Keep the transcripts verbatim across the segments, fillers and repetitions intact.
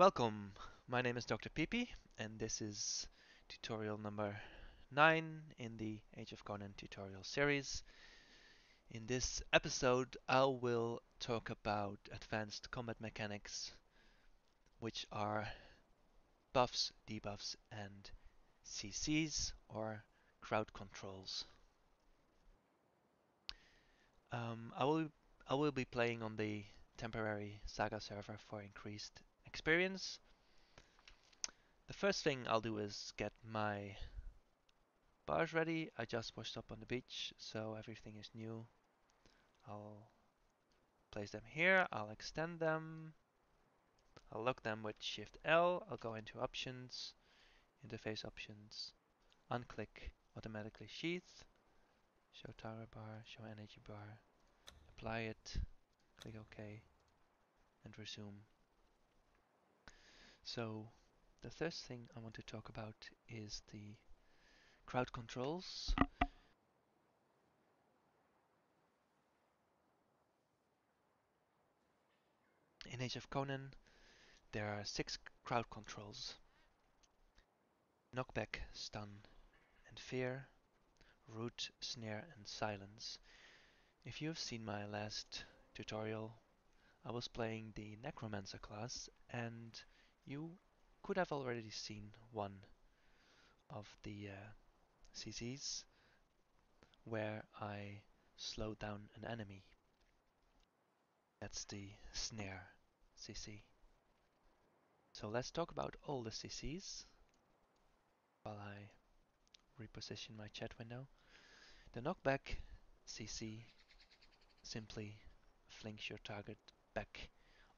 Welcome, my name is DoctorPipi, and this is tutorial number nine in the Age of Conan tutorial series. In this episode I will talk about advanced combat mechanics, which are buffs, debuffs and C Cs or crowd controls. Um, I will I will be playing on the temporary Saga server for increased experience. The first thing I'll do is get my bars ready. I just washed up on the beach, so everything is new. I'll place them here, I'll extend them, I'll lock them with Shift L, I'll go into options, interface options, unclick automatically sheath, show tower bar, show energy bar, apply it, click OK and resume. So the first thing I want to talk about is the crowd controls. In Age of Conan there are six crowd controls: knockback, stun and fear, root, snare and silence. If you've seen my last tutorial, I was playing the Necromancer class and you could have already seen one of the uh, C Cs where I slowed down an enemy. That's the snare C C. So let's talk about all the C Cs while I reposition my chat window. The knockback C C simply flings your target back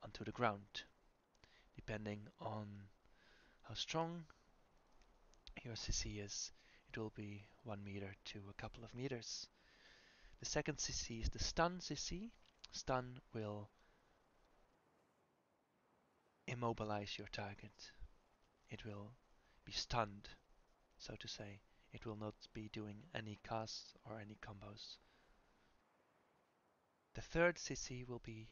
onto the ground. Depending on how strong your C C is, it will be one meter to a couple of meters. The second C C is the stun C C. Stun will immobilize your target. It will be stunned, so to say. It will not be doing any casts or any combos. The third C C will be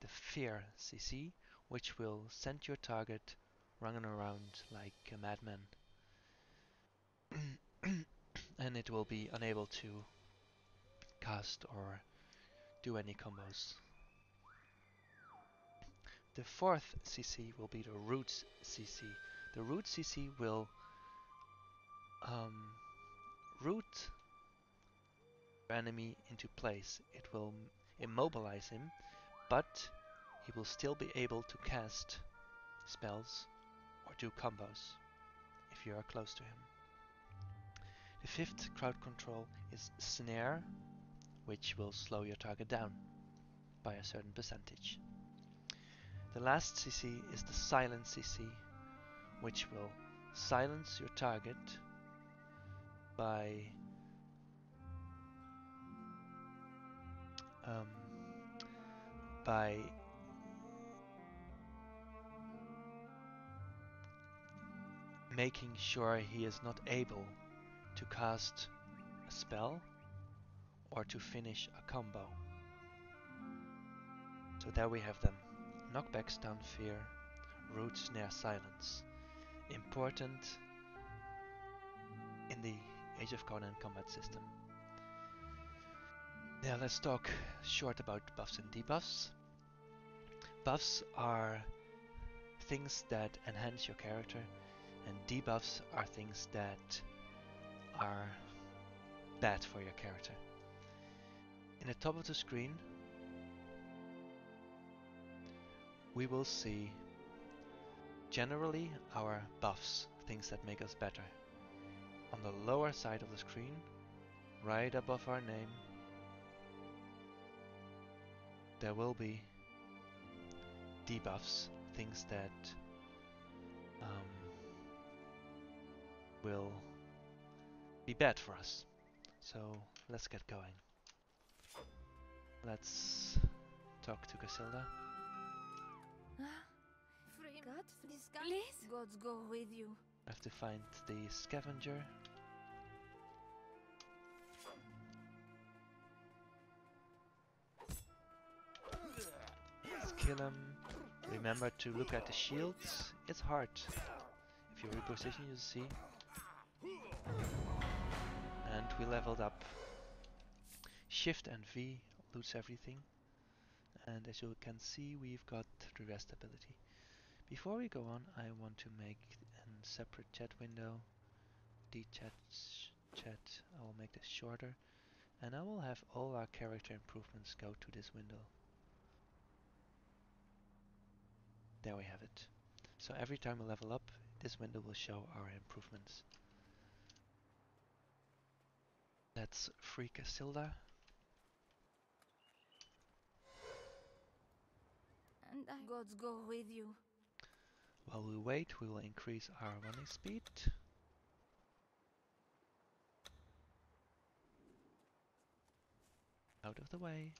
the fear C C, which will send your target running around like a madman and it will be unable to cast or do any combos. The fourth C C will be the root C C. The root C C will um, root your enemy into place. It will immobilize him, but he will still be able to cast spells or do combos if you are close to him. The fifth crowd control is snare, which will slow your target down by a certain percentage. The last C C is the silence C C, which will silence your target by um, by making sure he is not able to cast a spell or to finish a combo. So there we have them: knockback, stun, fear, root, snare, silence. Important in the Age of Conan combat system. Now let's talk short about buffs and debuffs. Buffs are things that enhance your character, and debuffs are things that are bad for your character. In the top of the screen we will see generally our buffs, things that make us better. On the lower side of the screen, right above our name, there will be debuffs, things that um, will be bad for us. So let's get going. Let's talk to Casilda. God, please. Gods go with you. I have to find the scavenger. Let's kill him. Remember to look at the shields, it's hard. If you reposition, you'll see. And we leveled up. Shift and V loots everything. And as you can see, we've got the rest ability. Before we go on, I want to make a separate chat window. D-chat, chat, I will make this shorter. And I will have all our character improvements go to this window. There we have it. So every time we level up, this window will show our improvements. Let's free Casilda. And I gods go with you. While we wait, we will increase our running speed. Out of the way.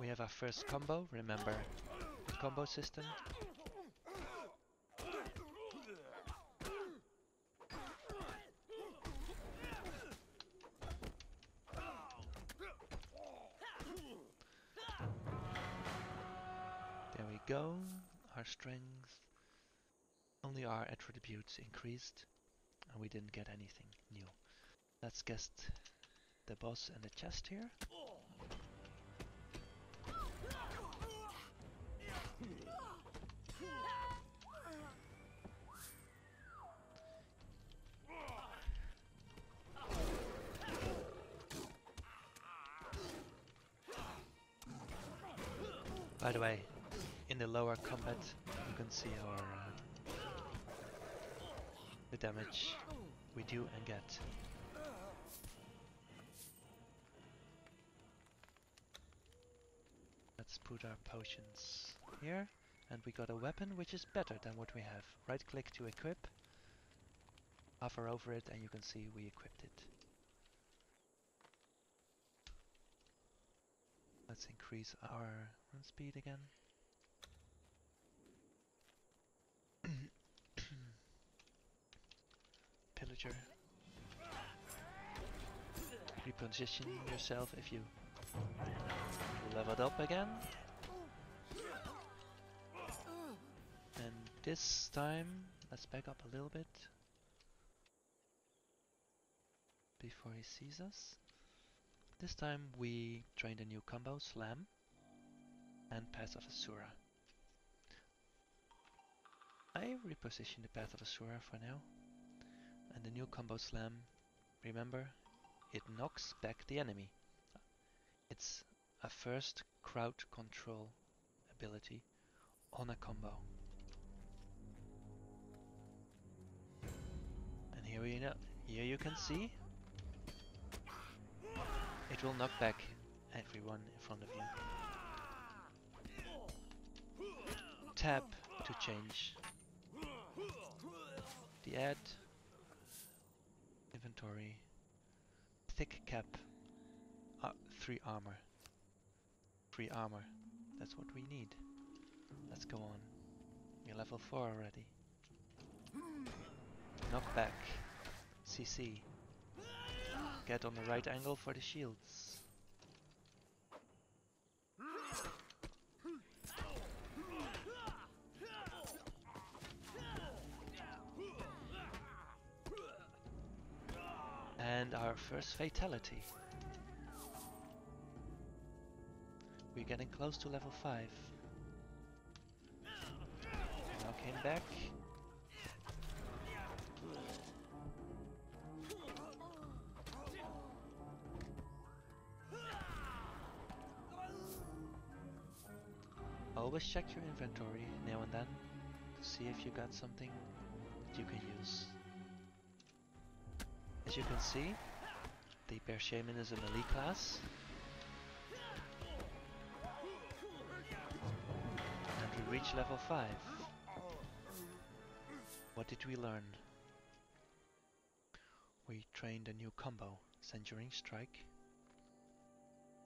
We have our first combo. Remember the combo system. There we go. Our strength. Only our attributes increased, and we didn't get anything new. Let's guess the boss and the chest here. By the way, in the lower combat, you can see our uh, the damage we do and get. Let's put our potions here, and we got a weapon which is better than what we have. Right click to equip, hover over it, and you can see we equipped it. Let's increase our run speed again. Pillager. Reposition yourself if you leveled up again, and this time let's back up a little bit before he sees us. This time we trained a new combo, Slam and Path of Asura. I repositioned the Path of Asura for now, and the new combo Slam, remember, it knocks back the enemy. It's a first crowd control ability on a combo. And here, we know, here you can see it will knock back everyone in front of you. Tap to change the add, inventory, thick cap, uh, three armor. Free armor, that's what we need. Let's go on. We're level four already. Knock back. C C. Get on the right angle for the shields. And our first fatality. We're getting close to level five. Now came back. Always check your inventory now and then to see if you got something that you can use. As you can see, the Bear Shaman is a melee class. Reach level five. What did we learn? We trained a new combo, Censuring Strike.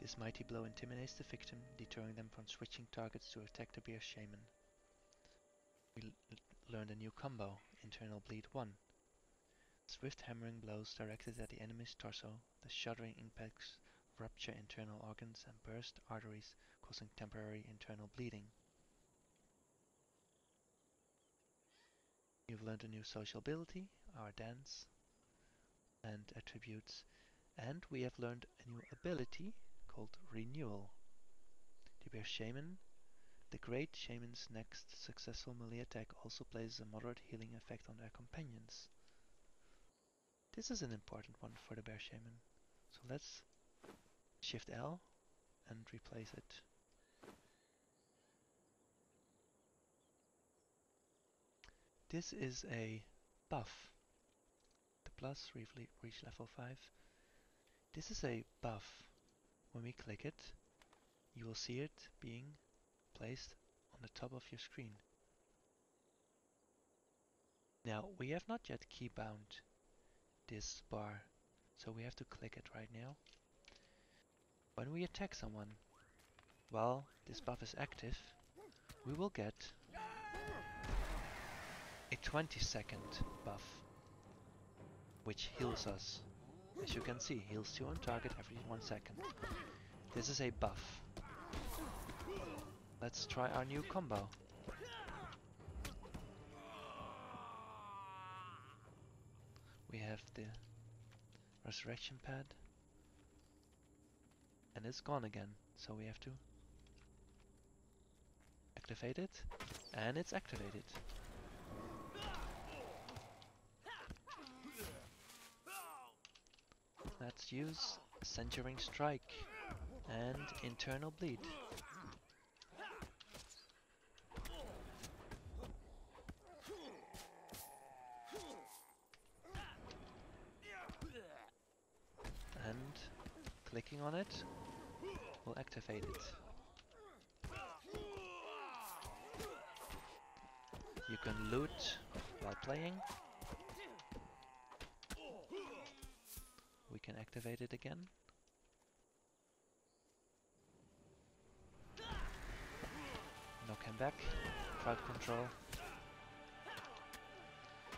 This mighty blow intimidates the victim, deterring them from switching targets to attack the Bear Shaman. We learned a new combo, Internal Bleed one. Swift hammering blows directed at the enemy's torso, the shuddering impacts rupture internal organs and burst arteries, causing temporary internal bleeding. You've learned a new social ability, our dance, and attributes, and we have learned a new ability called Renewal. The Bear Shaman, the Great Shaman's next successful melee attack, also places a moderate healing effect on their companions. This is an important one for the Bear Shaman, so let's Shift L and replace it. This is a buff, the plus reach level five. This is a buff. When we click it, you will see it being placed on the top of your screen. Now, we have not yet keybound this bar, so we have to click it right now. When we attack someone, while this buff is active, we will get a twenty second buff, which heals us. As you can see, heals you on target every one second. This is a buff. Let's try our new combo. We have the resurrection pad, and it's gone again, so we have to activate it, and it's activated. Let's use Censuring Strike and Internal Bleed. And clicking on it will activate it. You can loot while playing. We can activate it again. Knock him back. Crowd control.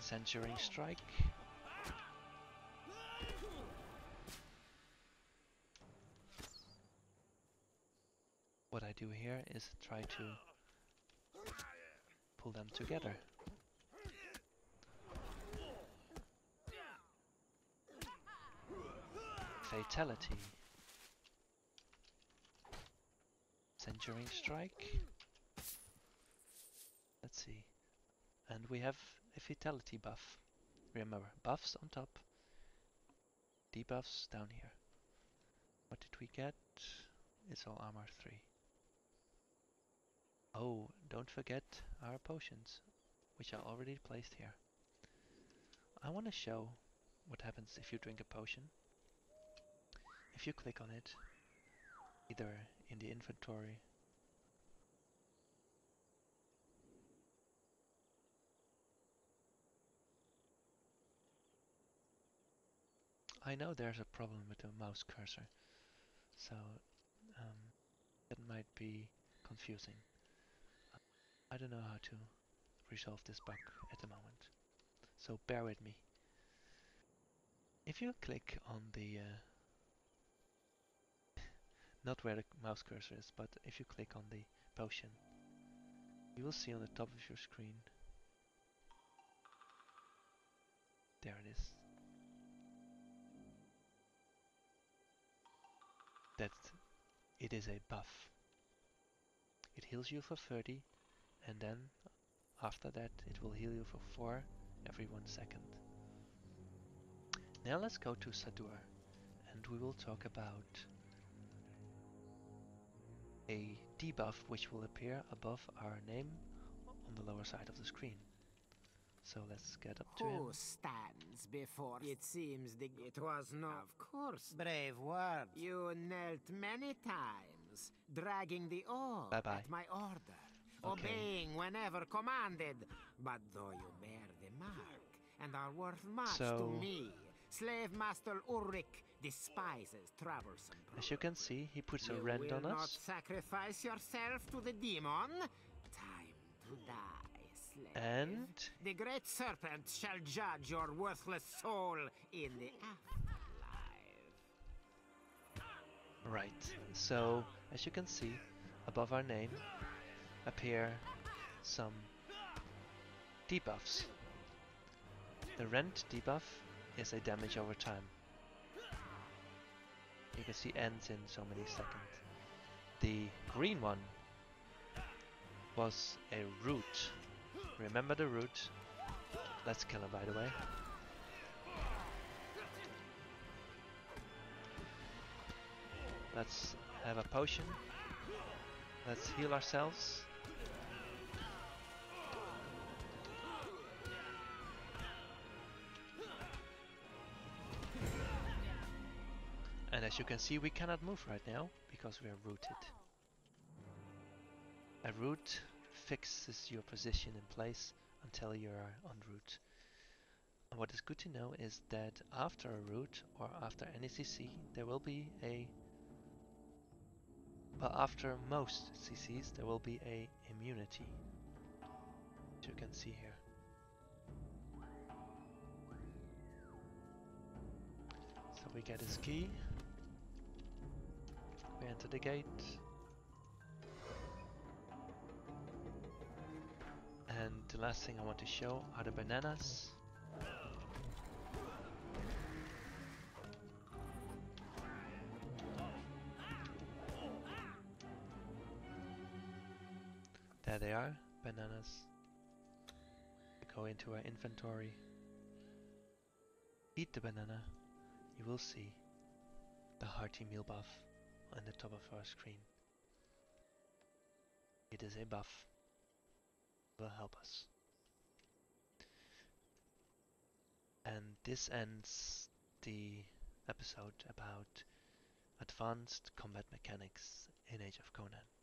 Censuring Strike. What I do here is try to pull them together. Fatality. Censuring Strike. Let's see. And we have a fatality buff. Remember, buffs on top, debuffs down here. What did we get? It's all armor three. Oh, don't forget our potions, which are already placed here. I want to show what happens if you drink a potion. If you click on it, either in the inventory I know there's a problem with the mouse cursor, so um, that might be confusing. I don't know how to resolve this bug at the moment, so bear with me. If you click on the uh, not where the mouse cursor is, but if you click on the potion, you will see on the top of your screen, there it is, that it is a buff. It heals you for thirty, and then after that it will heal you for four every one second. Now let's go to Sadur, and we will talk about a debuff which will appear above our name on the lower side of the screen. So let's get up to him. Who stands before? It seems the... It was not... Of course. Brave words. You knelt many times, dragging the oar Bye -bye. at my order, okay. obeying whenever commanded. But though you bear the mark and are worth much so, to me, Slave Master Ulrich despises troublesome. As you can see, he puts you a rend on us. You will not sacrifice yourself to the demon. Time to die, slave. And the great serpent shall judge your worthless soul in the afterlife. Right. So, as you can see, above our name appear some debuffs. The rent debuff is a damage over time. You can see ends in so many seconds. The green one was a root. Remember the root. Let's kill him, by the way. Let's have a potion. Let's heal ourselves. And as you can see, we cannot move right now because we are rooted. A root fixes your position in place until you are en route. And what is good to know is that after a root or after any C C, there will be a But after most C Cs, there will be a immunity, as you can see here. So we get his key, we enter the gate, and the last thing I want to show are the bananas. There they are, bananas. Go into our inventory. Eat the banana. You will see the hearty meal buff on the top of our screen. It is a buff. It will help us. And this ends the episode about advanced combat mechanics in Age of Conan.